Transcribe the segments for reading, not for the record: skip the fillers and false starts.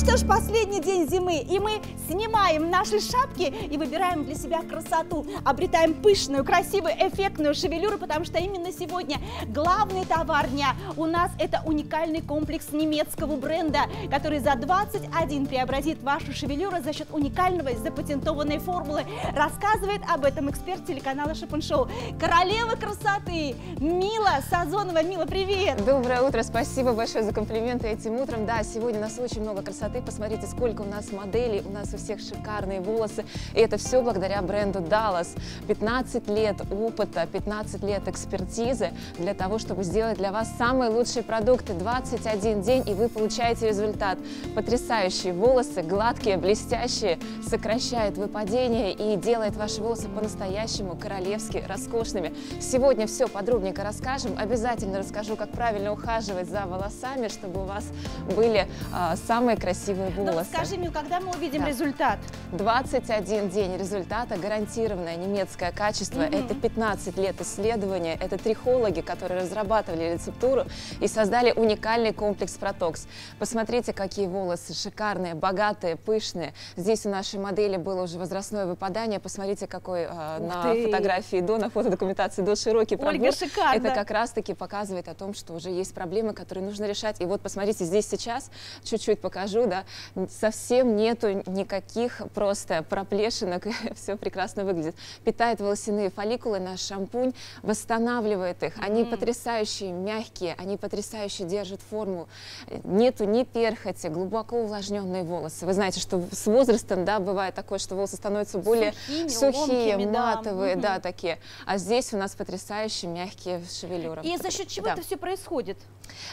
что ж, последний день зимы, и мы снимаем наши шапки и выбираем для себя красоту, обретаем пышную, красивую, эффектную шевелюру, потому что именно сегодня главный товар дня у нас — это уникальный комплекс немецкого бренда, который за 21 преобразит вашу шевелюру за счет уникального и запатентованной формулы. Рассказывает об этом эксперт телеканала Shop and Show, королева красоты Мила Сазонова. Мила, привет! Доброе утро, спасибо большое за комплименты этим утром. Да, сегодня у нас очень много красоты, посмотрите, сколько у нас моделей, у нас у всех шикарные волосы, и это все благодаря бренду Dallas. 15 лет опыта, 15 лет экспертизы для того, чтобы сделать для вас самые лучшие продукты. 21 день, и вы получаете результат. Потрясающие волосы, гладкие, блестящие, сокращает выпадение и делает ваши волосы по-настоящему королевски роскошными. Сегодня все подробненько расскажем, обязательно расскажу, как правильно ухаживать за волосами, чтобы у вас были самые красивые волосы. Но скажи, Мил, когда мы увидим результат? 21 день результата, гарантированное немецкое качество. Это 15 лет исследования, это трихологи, которые разрабатывали рецептуру и создали уникальный комплекс Pro-Tox. Посмотрите, какие волосы шикарные, богатые, пышные. Здесь у нашей модели было уже возрастное выпадание. Посмотрите, какой на фотографии до, на фотодокументации до широкий пробор. Шикарно. Это как раз-таки показывает о том, что уже есть проблемы, которые нужно решать. И вот посмотрите, здесь сейчас чуть-чуть покажу, да, совсем нету никаких просто проплешинок, все прекрасно выглядит. Питает волосяные фолликулы наш шампунь, восстанавливает их. Они потрясающие, мягкие, они потрясающе держат форму. Нету ни перхоти, глубоко увлажненные волосы. Вы знаете, что с возрастом, да, бывает такое, что волосы становятся более сухие, матовые, да, такие. А здесь у нас потрясающие мягкие шевелюры. И за счет чего это все происходит?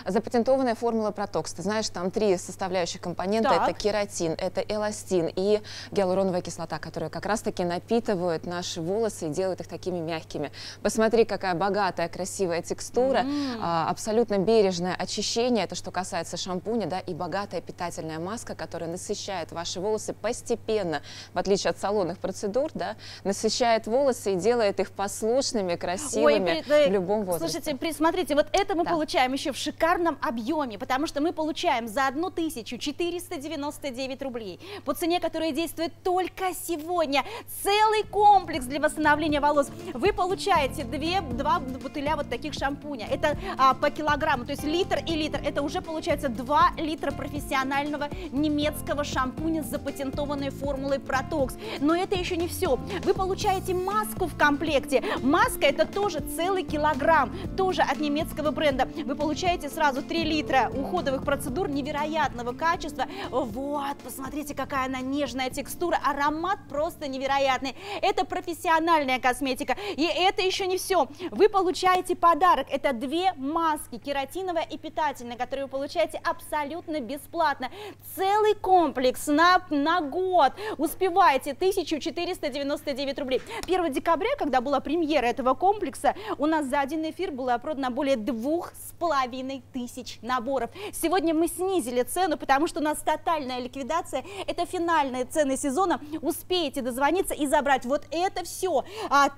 Запатентованная формула Pro-Tox. Ты знаешь, там 3 составляющих компонента. Так. Это кератин, это эластин и гиалуроновая кислота, которая как раз-таки напитывает наши волосы и делает их такими мягкими. Посмотри, какая богатая, красивая текстура, абсолютно бережное очищение, это что касается шампуня, да, и богатая питательная маска, которая насыщает ваши волосы постепенно, в отличие от салонных процедур, да, насыщает волосы и делает их послушными, красивыми. Ой, в любом возрасте. Слушайте, присмотрите, вот это мы получаем еще в шикарном объеме, потому что мы получаем за 1499 рублей по цене, которая действует только сегодня, целый комплекс для восстановления волос. Вы получаете 2 бутыля вот таких шампуня. Это по килограмму, то есть литр и литр. Это уже получается 2 литра профессионального немецкого шампуня с запатентованной формулой Pro-Tox. Но это еще не все. Вы получаете маску в комплекте. Маска — это тоже целый килограмм, тоже от немецкого бренда. Вы получаете сразу 3 литра уходовых процедур невероятного качества. Вот, посмотрите, какая она нежная текстура, аромат просто невероятный. Это профессиональная косметика. И это еще не все. Вы получаете подарок. Это 2 маски, кератиновая и питательная, которые вы получаете абсолютно бесплатно. Целый комплекс на год. Успеваете, 1499 рублей. 1 декабря, когда была премьера этого комплекса, у нас за один эфир было продано более 2500 наборов. Сегодня мы снизили цену, потому что у нас тотальная ликвидация. Это финальные цены сезона. Успеете дозвониться и забрать вот это все.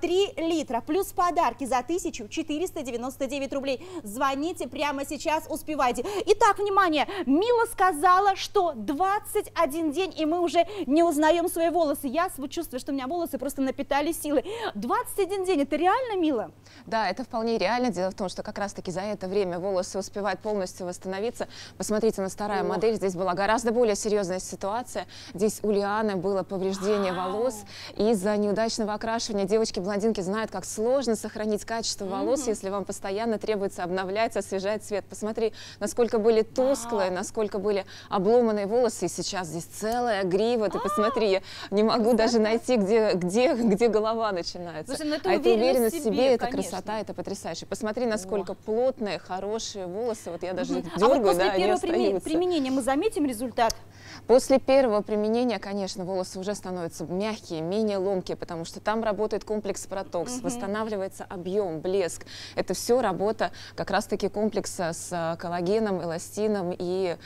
3 литра плюс подарки за 1499 рублей. Звоните прямо сейчас, успевайте. Итак, внимание, Мила сказала, что 21 день, и мы уже не узнаем свои волосы. Я чувствую, что у меня волосы просто напитали силы. 21 день, это реально, Мила? Да, это вполне реально. Дело в том, что как раз-таки за это время волосы успевают полностью восстановиться. Посмотрите на старую модель, здесь была гораздо более серьезная ситуация. Здесь у Лианы было повреждение волос из-за неудачного окрашивания. Девочки-блондинки знают, как сложно сохранить качество волос, если вам постоянно требуется обновлять, освежать цвет. Посмотри, насколько были тусклые, насколько были обломанные волосы. И сейчас здесь целая грива. Ты посмотри, я не могу даже найти, где голова начинается. Слушай, это уверенность в себе, это красота, это потрясающе. Посмотри, насколько плотные, хорошие волосы. Вот я даже дергаю, вот после первого применения мы заметим результат? После первого применения, конечно, волосы уже становятся мягкие, менее ломкие, потому что там работает комплекс Pro-Tox, восстанавливается объем, блеск. Это все работа как раз-таки комплекса с коллагеном, эластином и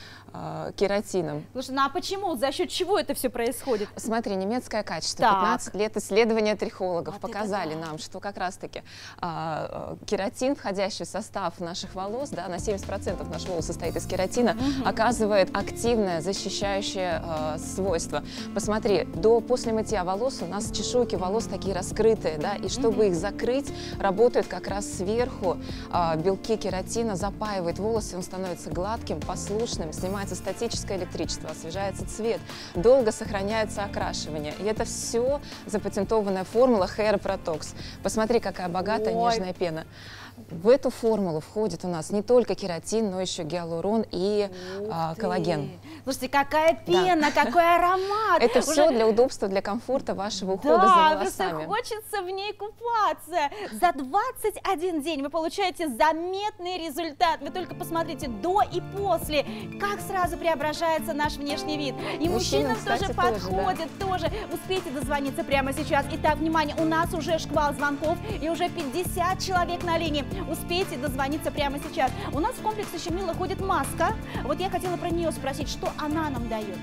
кератином. Слушай, ну а почему, за счет чего это все происходит? Смотри, немецкое качество. 15 лет исследования трихологов показали нам, что как раз-таки кератин, входящий в состав наших волос, да, на 70% наш волос состоит из кератина, оказывает активное, защищающее увлажняющее свойство. Посмотри, после мытья волос у нас чешуйки волос такие раскрытые, да, и чтобы их закрыть, работают как раз сверху белки кератина, запаивает волосы, он становится гладким, послушным, снимается статическое электричество, освежается цвет, долго сохраняется окрашивание. И это все запатентованная формула Hair Pro-Tox. Посмотри, какая богатая нежная пена. В эту формулу входит у нас не только кератин, но еще гиалурон и коллаген. Слушайте, какая пена, какой аромат! Это все для удобства, для комфорта вашего ухода за волосами. Да, просто хочется в ней купаться. За 21 день вы получаете заметный результат. Вы только посмотрите до и после, как сразу преображается наш внешний вид. И мужчинам тоже подходит, тоже. Успейте дозвониться прямо сейчас. Итак, внимание, у нас уже шквал звонков и уже 50 человек на линии. Успейте дозвониться прямо сейчас. У нас в комплекс еще, Мила, ходит маска. Вот я хотела про нее спросить, что она нам дает?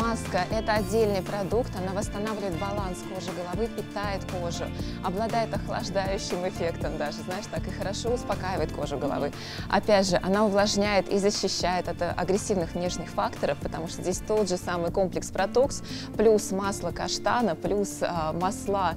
Маска – это отдельный продукт, она восстанавливает баланс кожи головы, питает кожу, обладает охлаждающим эффектом даже, знаешь, так и хорошо успокаивает кожу головы. Опять же, она увлажняет и защищает от агрессивных внешних факторов, потому что здесь тот же самый комплекс Pro-Tox, плюс масло каштана, плюс масла,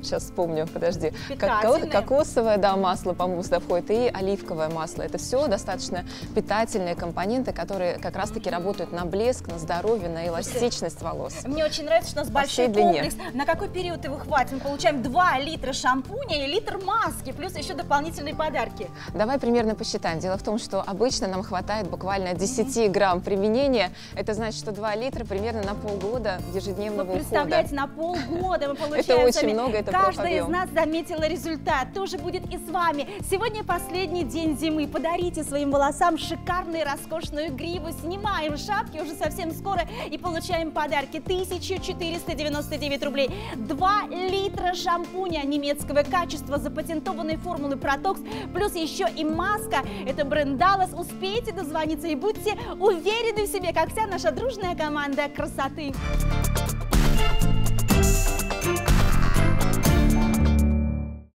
сейчас вспомню, подожди, кокосовое, да, масло, по-моему, сюда входит, и оливковое масло. Это все достаточно питательные компоненты, которые как раз-таки работают на блеск, на здоровье, на эластичность волос. Мне очень нравится, что у нас большой комплекс. На какой период его хватит? Мы получаем 2 литра шампуня и литр маски, плюс еще дополнительные подарки. Давай примерно посчитаем. Дело в том, что обычно нам хватает буквально 10 грамм применения. Это значит, что 2 литра примерно на полгода ежедневного ухода. Представляете, на полгода мы получаем. Это очень много, это просто объем. Каждая из нас заметила результат. Тоже будет и с вами. Сегодня последний день зимы. Подарите своим волосам шикарную, роскошную гриву. Снимаем шапки уже совсем скоро и получаем подарки. 1499 рублей. 2 литра шампуня немецкого качества, запатентованной формулы Pro-Tox, плюс еще и маска. Это бренд Dallas. Успейте дозвониться и будьте уверены в себе, как вся наша дружная команда красоты.